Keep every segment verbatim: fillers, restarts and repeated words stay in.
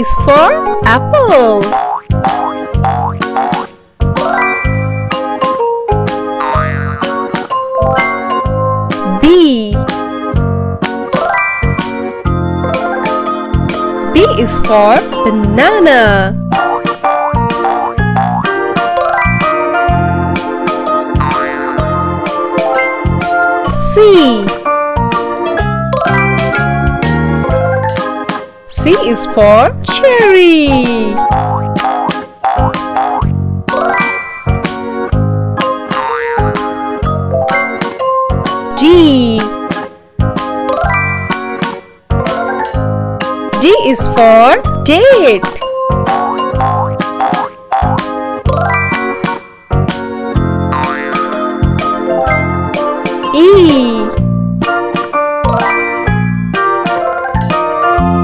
is for apple. B. B is for banana. C. C is for cherry. D. D is for date. E.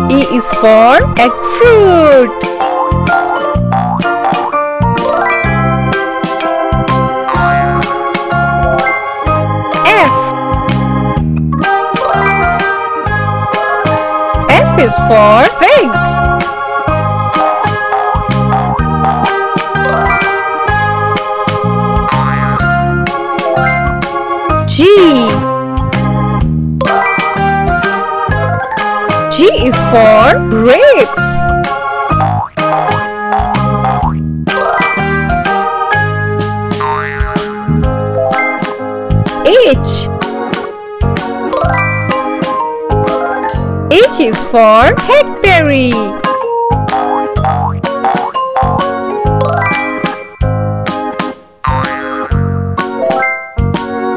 E is for egg fruit. F. F is for fig. G. G is for grapes. H. H is for hackberry.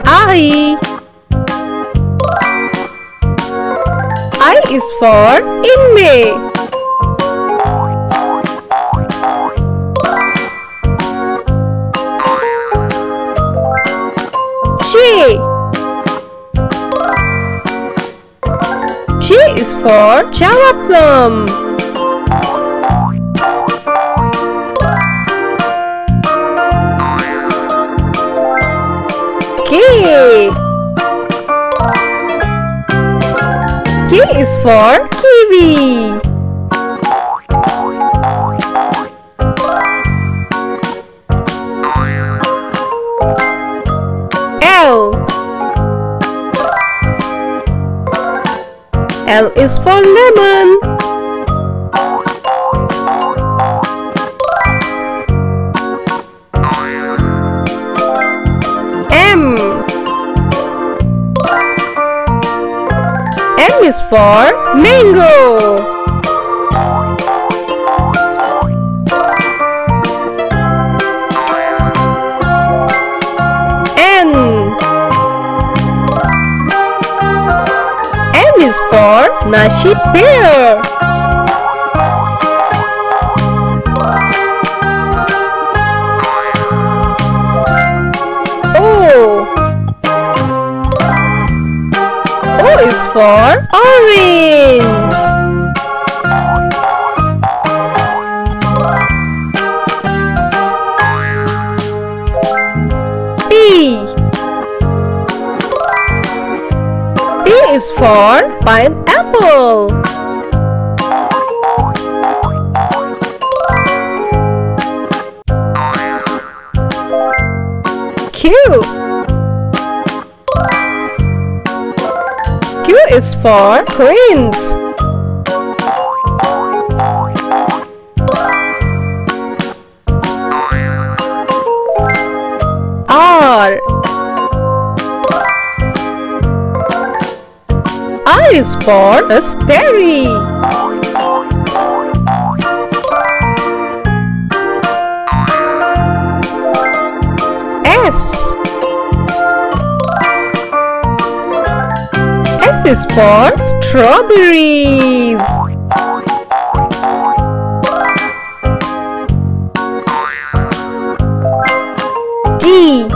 I. I is for inmate. J. J is for java plum. K. K is for kiwi. L. L is for lemon. M. M is for mango. N. N is for nashi pear. Is for orange. P. P is for pineapple. Q. Q is for queens. R. R is for raspberry. S. S is for strawberries. D.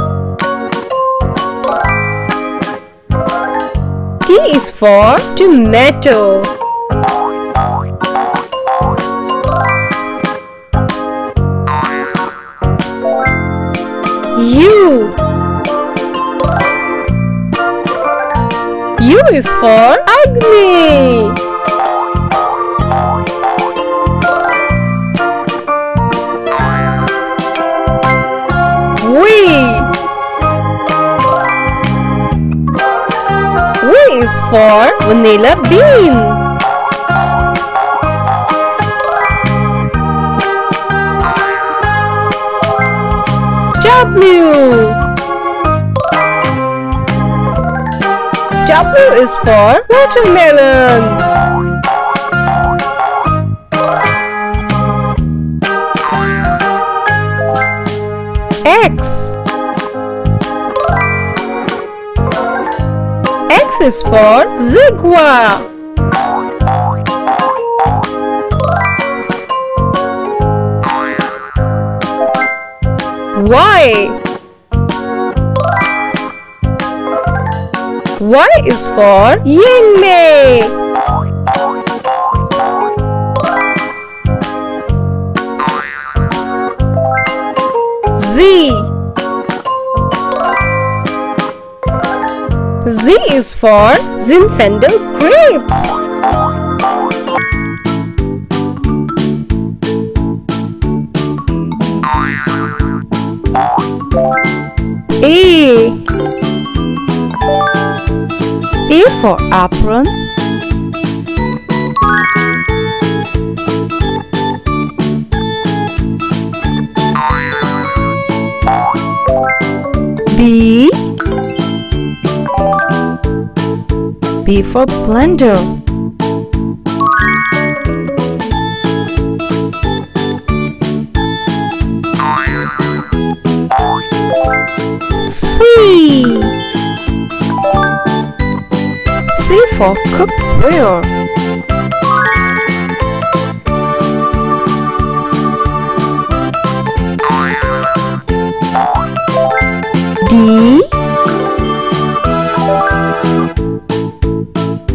D is for tomato. U. U is for ugly. vanilla bean. Chaplu. Chaplu is for watermelon. X. X is for zigua. Y. Y is for yingmei. Z. Z is for Zinfandel grapes. A. A for apron. B. B for blender. C. C for cookware. D.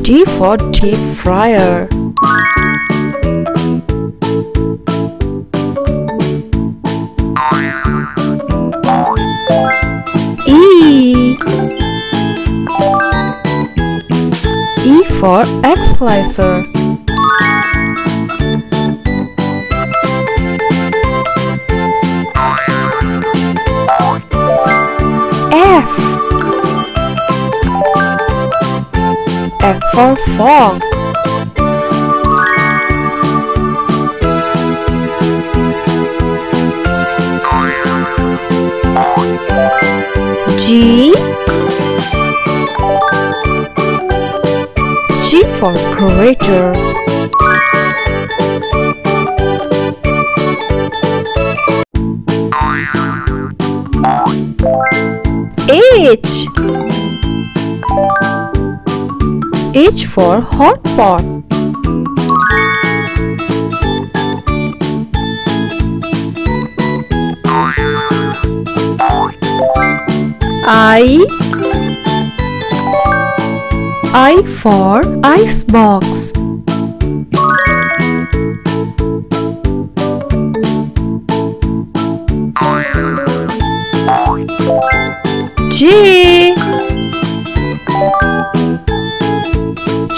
D for deep fryer. E. E for egg slicer. F. F for fog. G. G for grater. H. H for hot pot. I. I for ice box. J.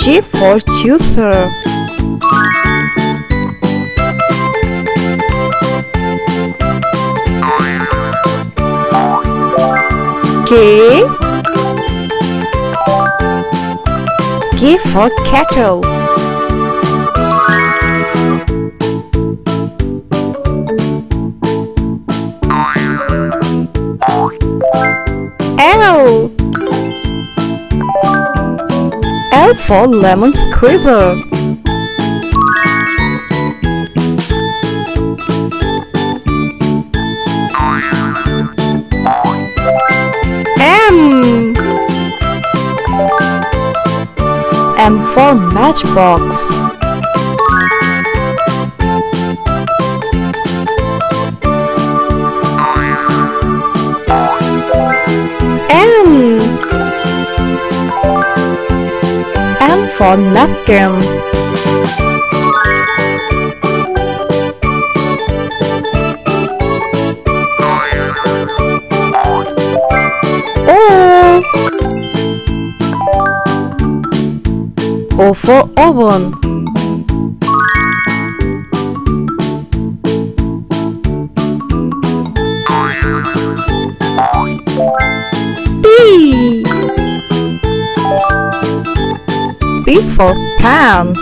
J for juicer. K. K for kettle. L. L for lemon squeezer. M. M for matchbox. N. N for napkin. O. O for oven. P. P for Pam.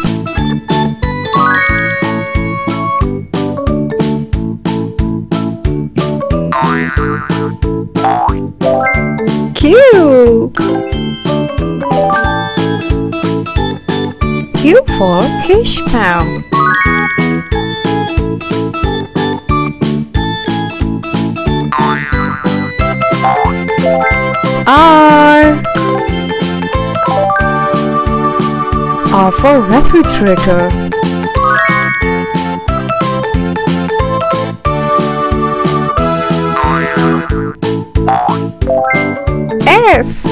Q. Q for Kish Pam. R. R for refrigerator. S.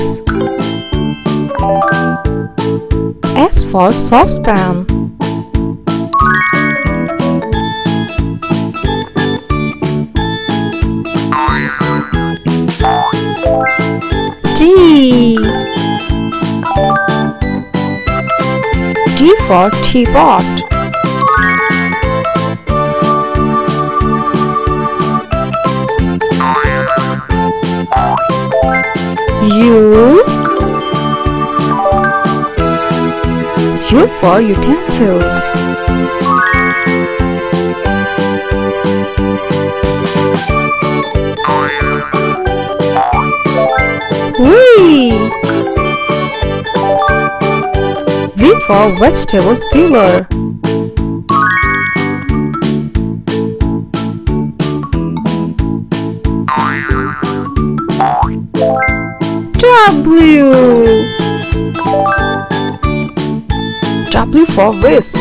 S for saucepan. T. T for teapot. U. U for utensils. V. V for vegetable peeler. W. W for whisk.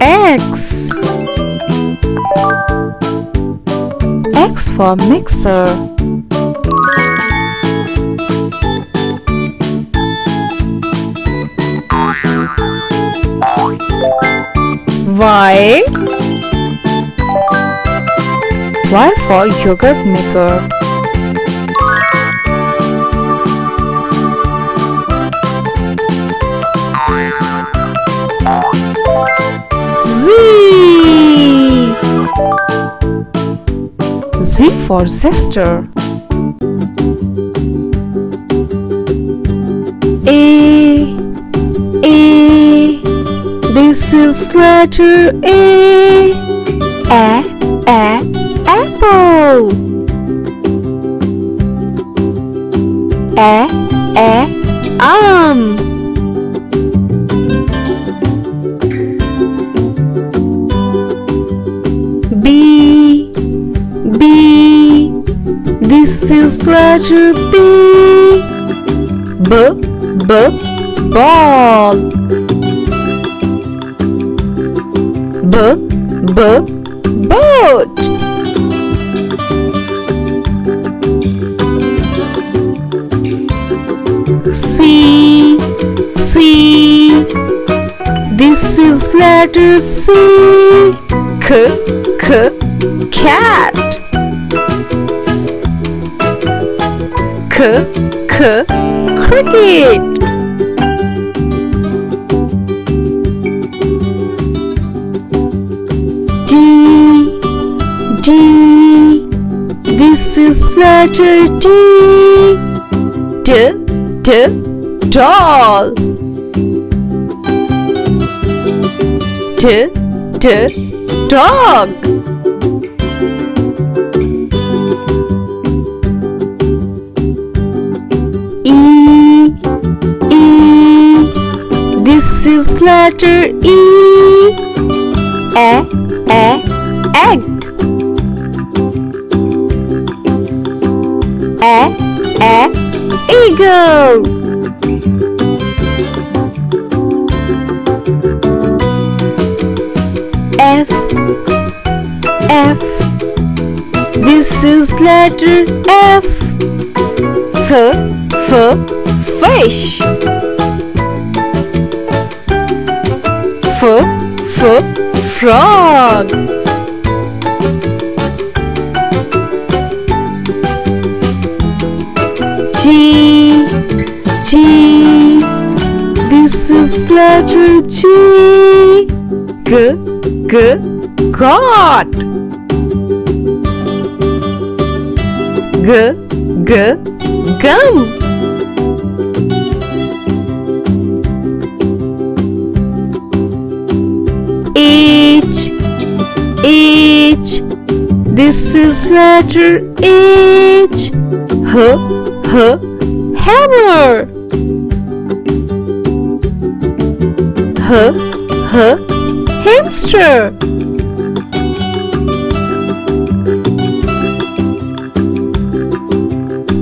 X. X for mixer. Y. Y for yogurt maker. Z. Z for sister. A. A. This is letter A. A. A. Apple. A. A. Um. This is letter B. B, B, ball. B, B, boat. C, C. This is letter C. C, C, cat. C, C, cricket. D, D. This is letter D. D, D, doll. D, D, dog. This is letter E. E, E, egg. E, E, eagle. F, F. This is letter F. F, F, fish. F, F, frog. G, G. This is letter G. G, G, God. G, G, gum. H, H, this is letter H. H, H, hammer. H, H, hamster.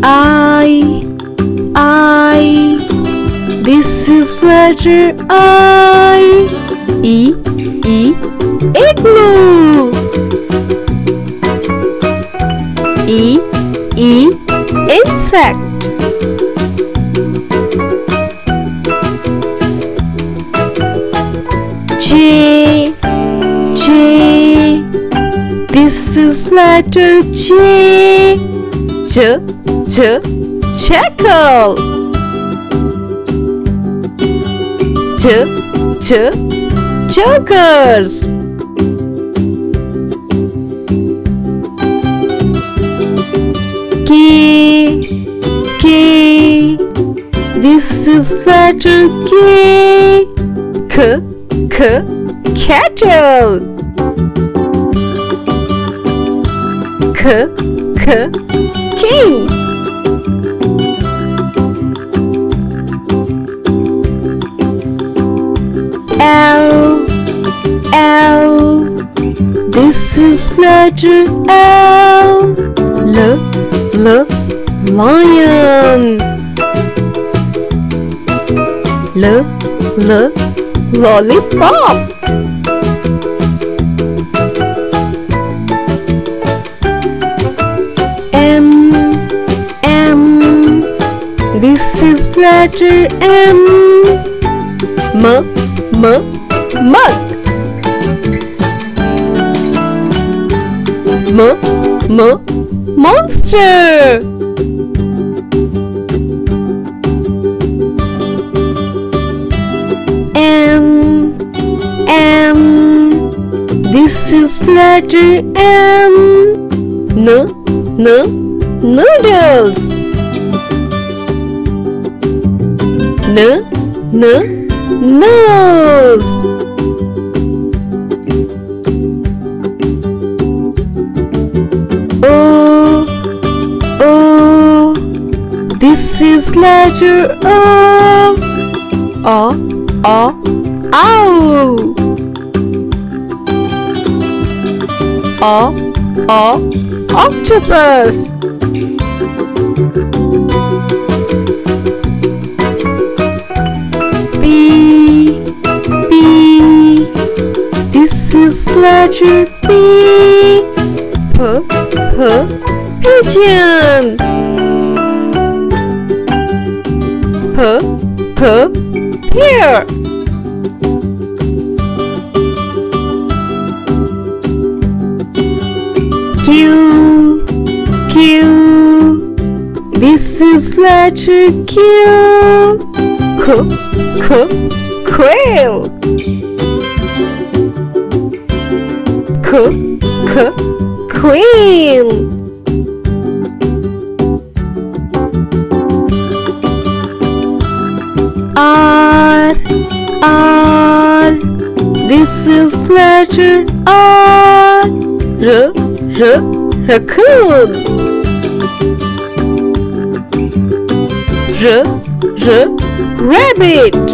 I, I, this is letter I. E, E, igloo. E, E, insect. J, J, this is letter J. J, J, jackal. J, J, jokers. K, K, this is letter K. K, K, cattle. K, K, king. L, L, this is letter L. L, L, lion. L, L, lollipop. M, M, this is letter M. M, M, mug. M, M, monster. M, M, this is letter M. N, N, noodles. N, N, nose. O, O, this is letter O. O, O, owl. O, O, octopus. This is letter P. P, P, pigeon. P, P, pear. Q, Q, this is letter Q. Q, Q, quail. K, K, queen. R, R, this is letter R. R, R, raccoon. R, R, rabbit.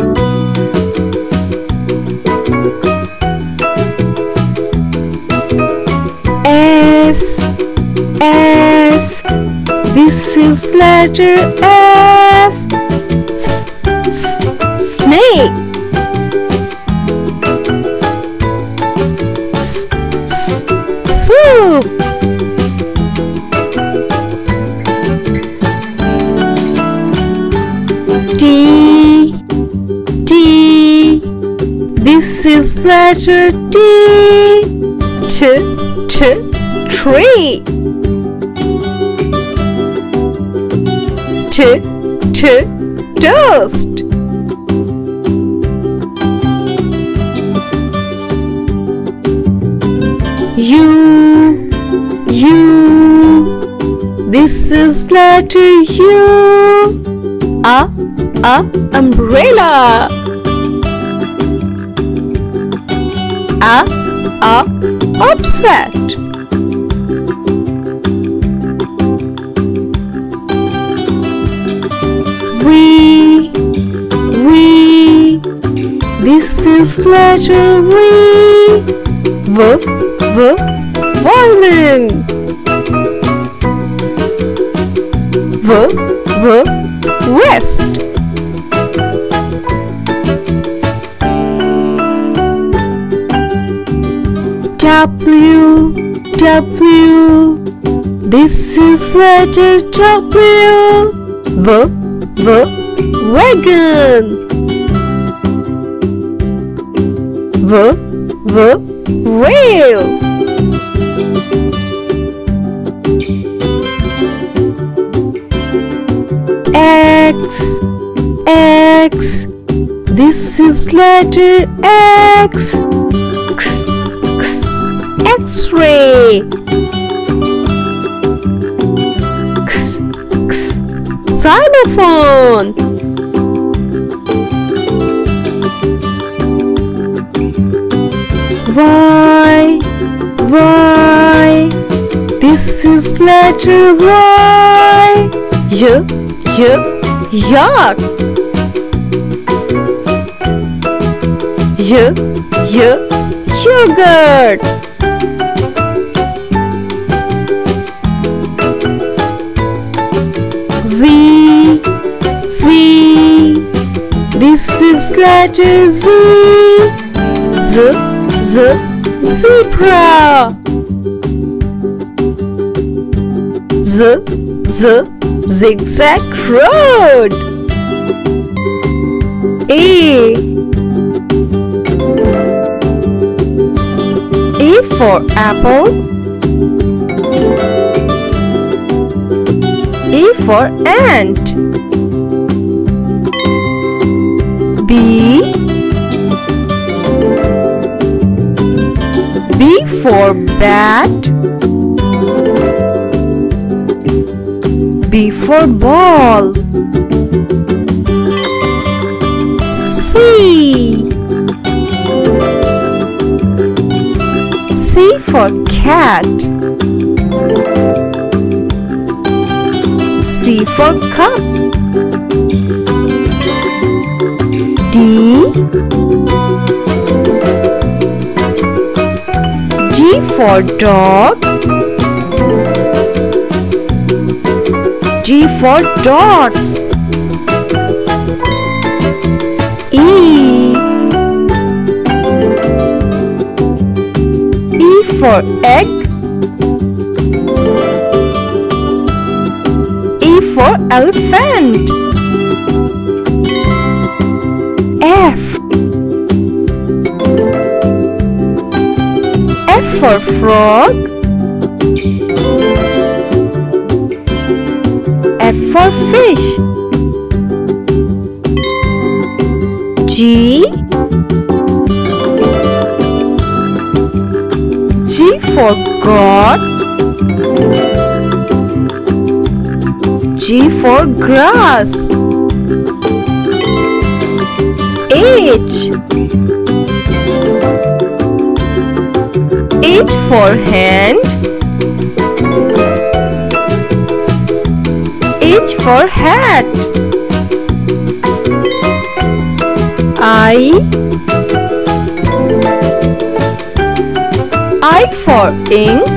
S, S, this is letter S. S, S, snake. S, S, soup. T, T, this is letter T. T, T, tree. T, T, toast. U, U, this is flatter you. A, a umbrella. A, a upset. We, we. This is letter V. V, V, violin. V, V, west. W, W. This is letter W. V, V, wagon. V, V, whale. X, X. This is letter X. X, X, X-ray. X, X, xylophone. Y, Y. This is letter Y. Y, Y. Yak. Y, y, yogurt. Z, Z. This is letter Z. Z, z, zebra. Z, z, zigzag road. A, A for apple. A for ant. B, B for bat. B for ball. C, C for cat. C for cup. D, D for dog. G for dots. E, E for egg. E for elephant. F, F for frog. F for fish. G, G for God. G for grass. H, H for hand. H for hat. I, I for ink.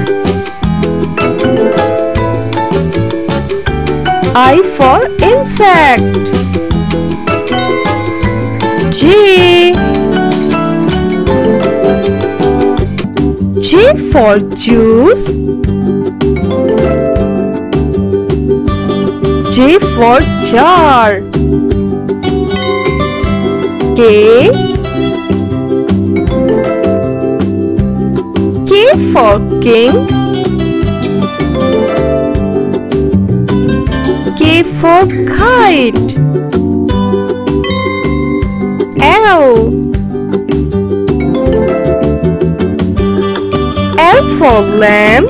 I for insect. J, J for juice. J for jar. K, K for king. K for kite. L, L for lamp.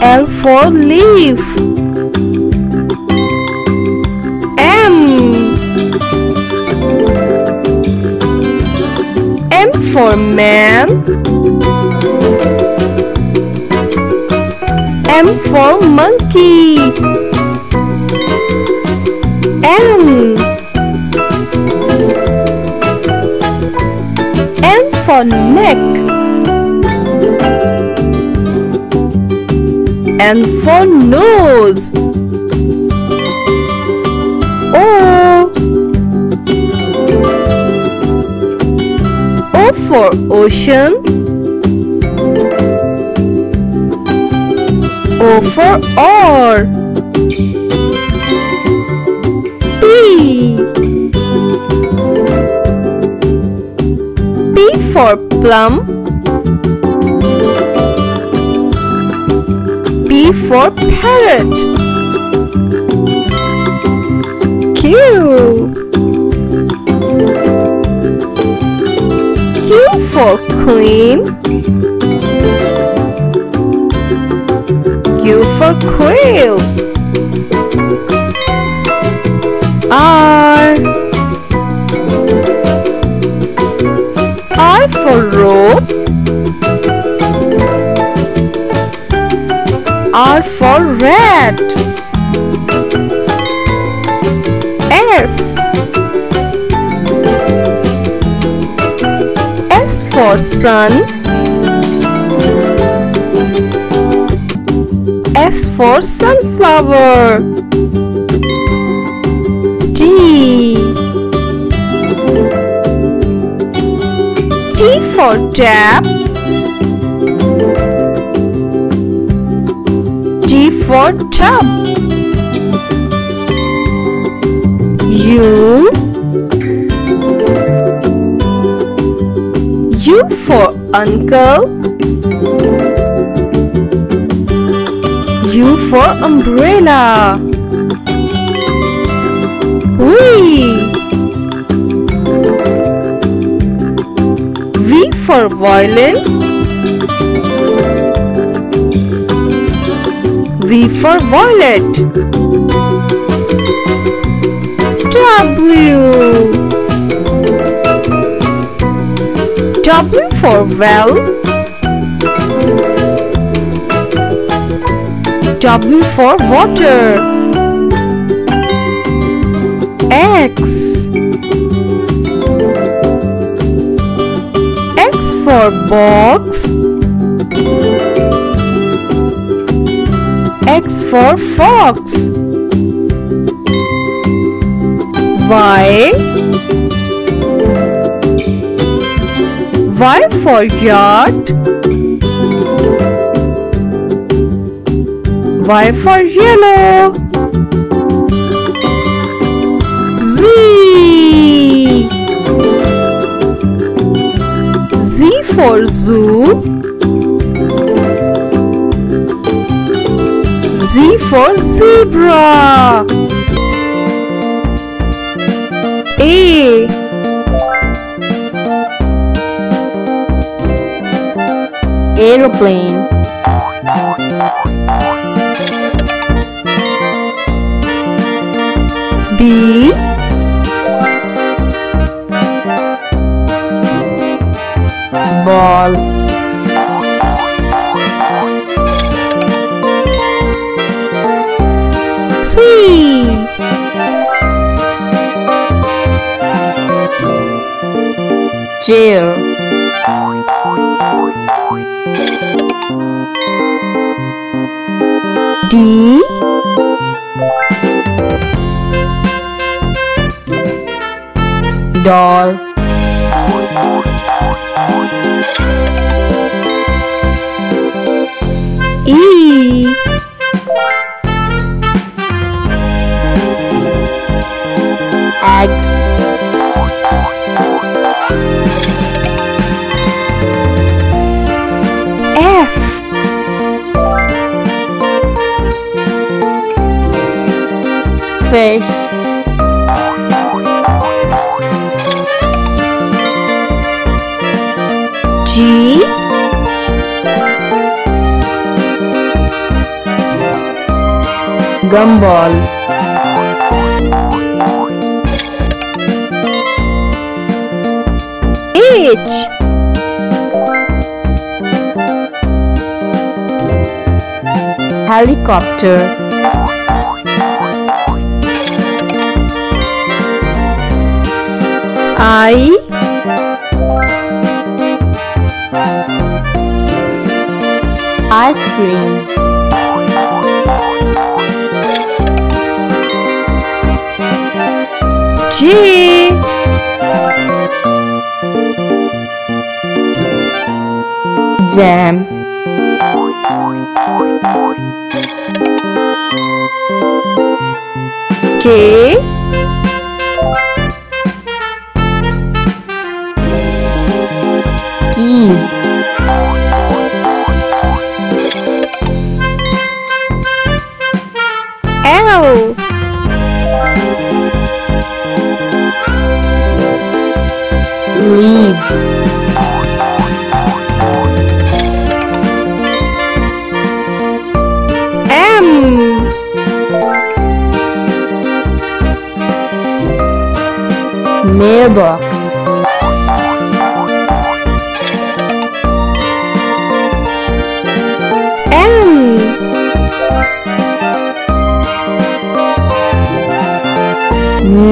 L for leaf. M. M for man. M for monkey. M. N for neck. N for nose. O. O for ocean. O for oar. P. P for plum. P for parrot. Q. Q for queen. Q for quail. R. R for rope. R for rat. S. S for sun. S for sunflower. T. T for tap. For tub. U. U for uncle. U for umbrella. V. V for violin. V for violet. W. W for well. W for water. X. X for box. X for fox. Y. Y for yacht. Y for yellow. Z. Z for zoo. Z for zebra. A. Aeroplane. B. Ball. Chair. D. Doll. E. Egg. Fish. G. gumballs. H. Helicopter. I. Ice cream. G. Jam. K. Keys. L. Leaves. M. Mailbox.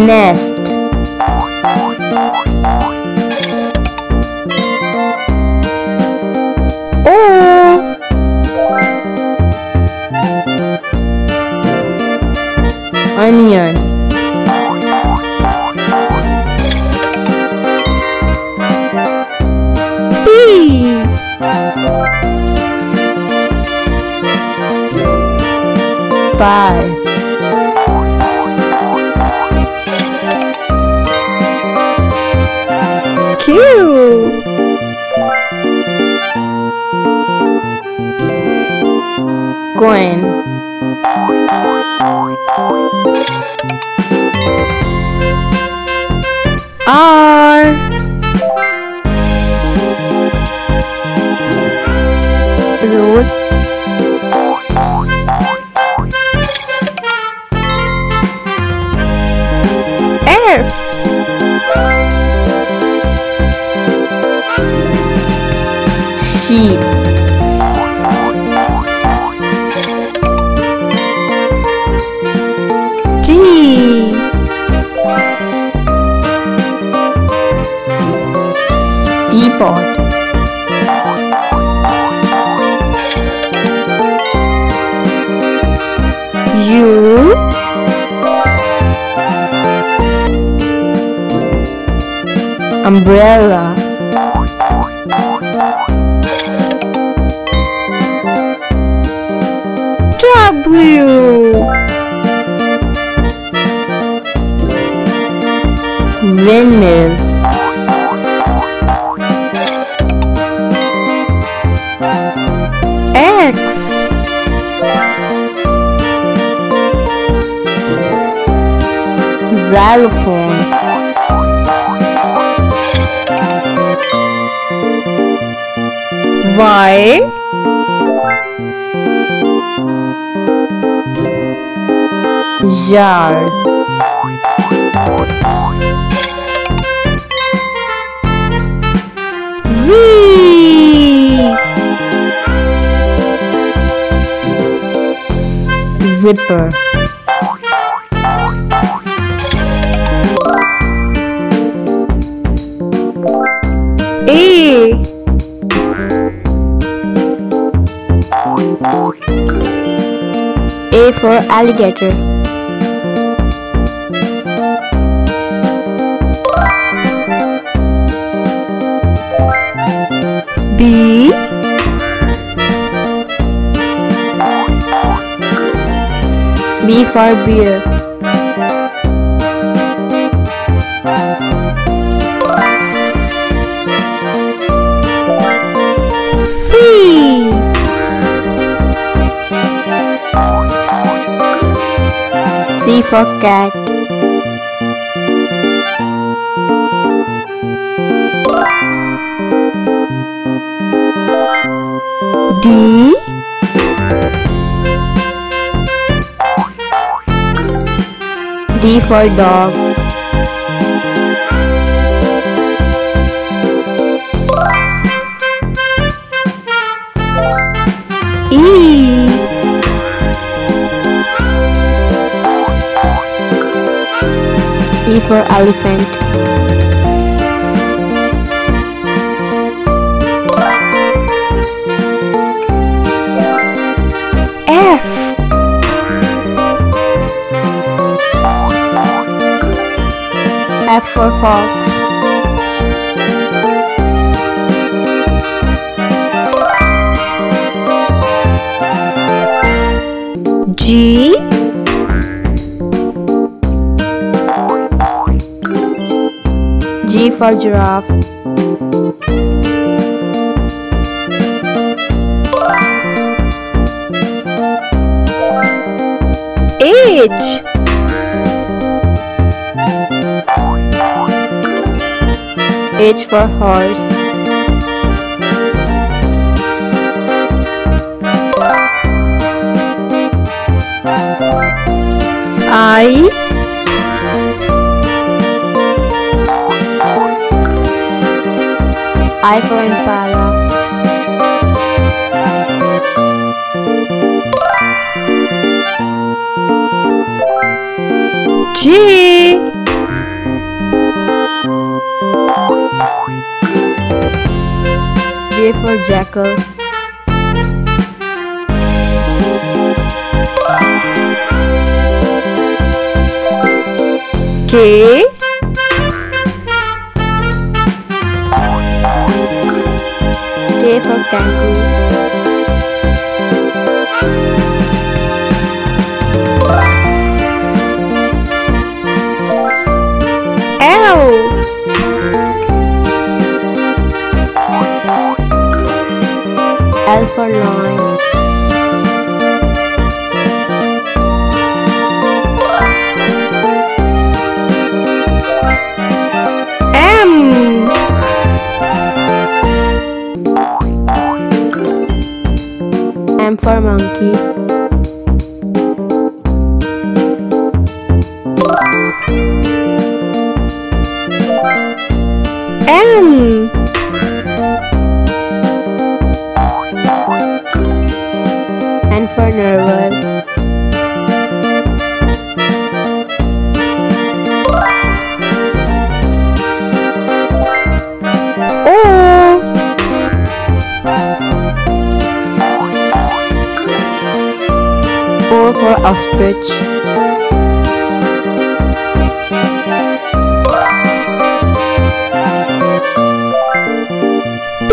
Nest. O. Onion. P. Pie. Q. Coin. R. Rose. S. Sheep. T. Teapot. U. Umbrella. W. Windmill. X. Xylophone. Y. Jar. Z. Zipper. A. A for alligator. B. B for beer. C. C for cat. D. for dog. E. E for elephant. F. F for fox. G. G for giraffe. H. H for horse. I. I for impala. G. J for jackal. K. K for kangaroo. L. L for lion. M for monkey. M. N for narwhal. O for ostrich. P.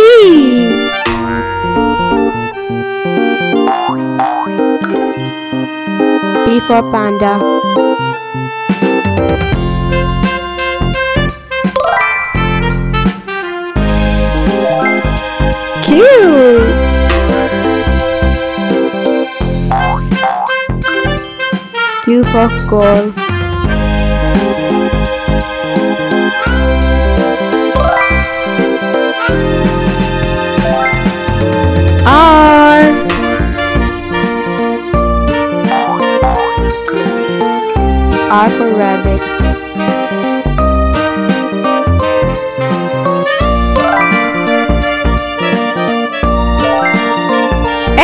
P for panda. Q. Q for call. R. R for rabbit. S.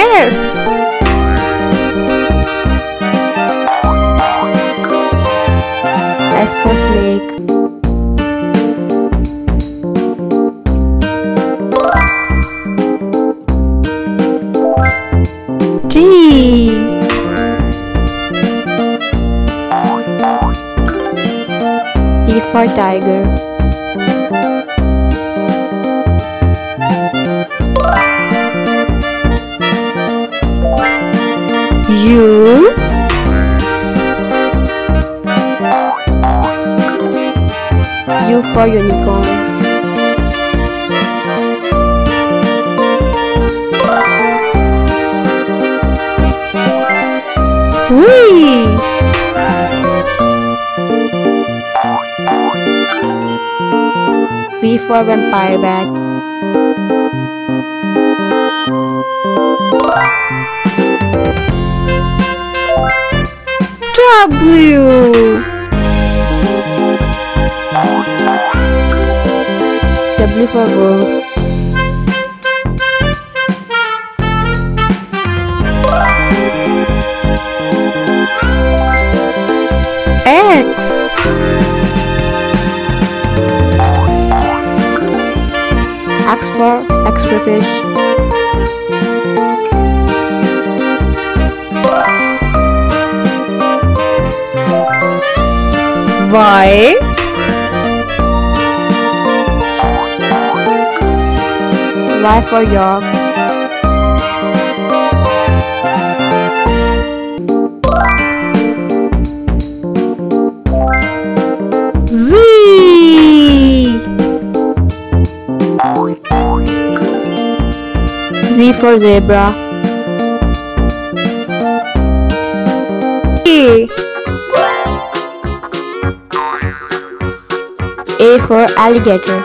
S for snake. T. T for tiger. U. U for unicorn. Whee! V for vampire bat. W. for wolf. X. X for extra fish. Y. Y for York. Z. Z for zebra. E. A for alligator.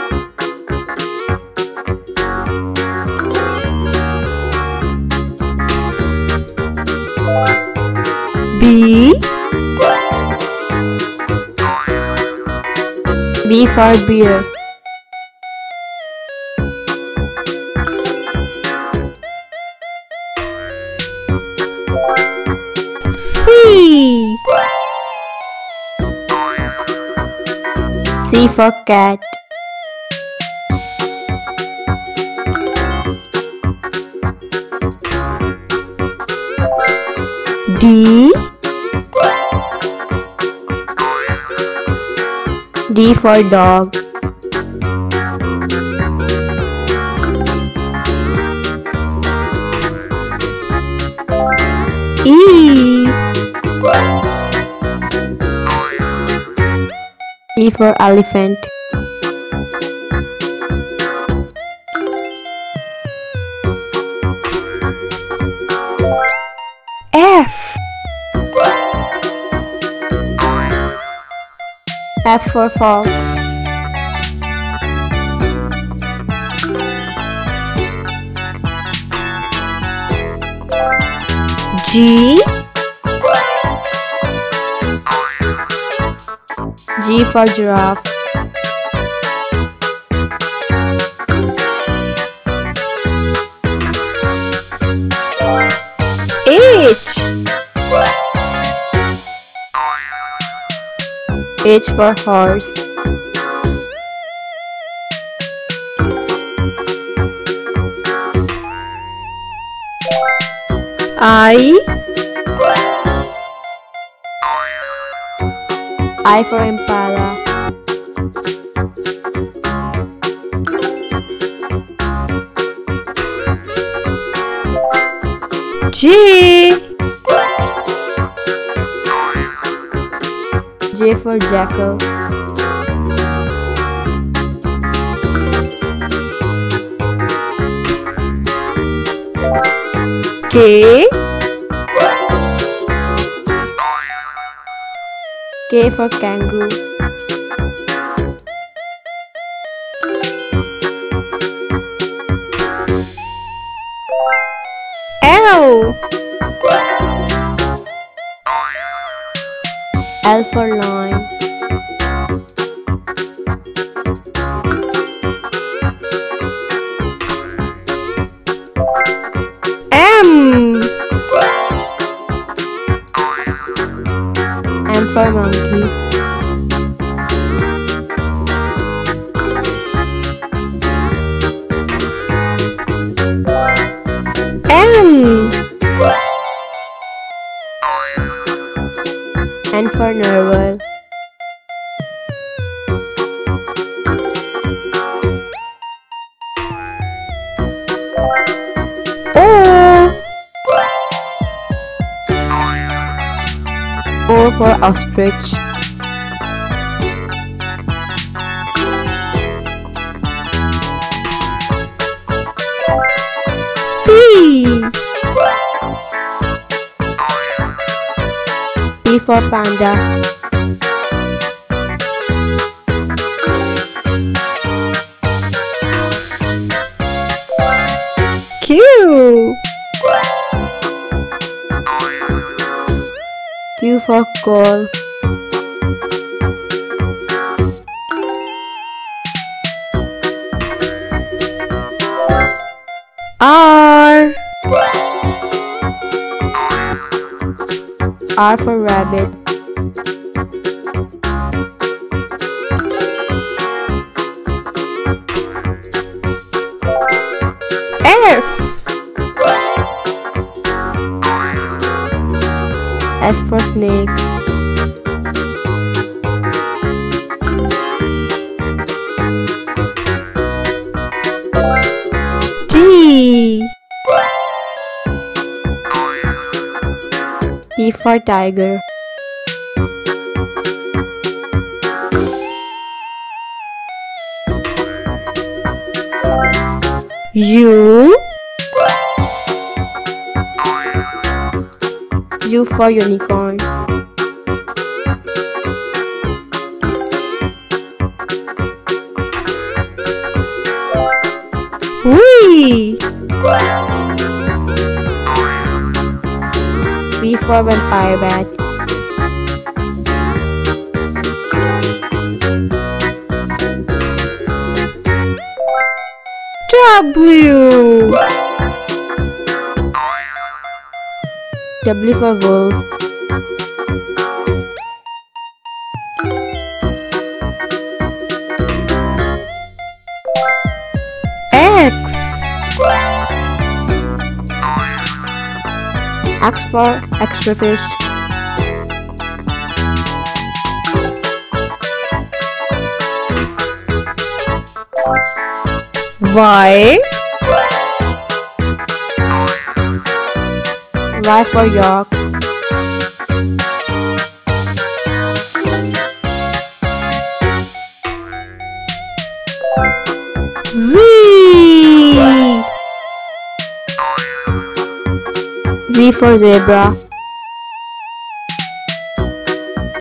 B. B for beer. C. C for cat. D. D for dog. E. E for elephant. F. F for fox. G. G for giraffe. H. H for horse. I. I for impala. G. J for jackal. K. K for kangaroo. L. L for lion. M. M for monkey. N. N for narwhal. O. O for ostrich. P. P for panda. Q. Q for call. R for rabbit, S. S for snake, T. T for tiger, U. U for unicorn, Wee. V for vampire bat, W. W for wolf, X. X for extra fish, Y. Y for York, Z. Z for zebra.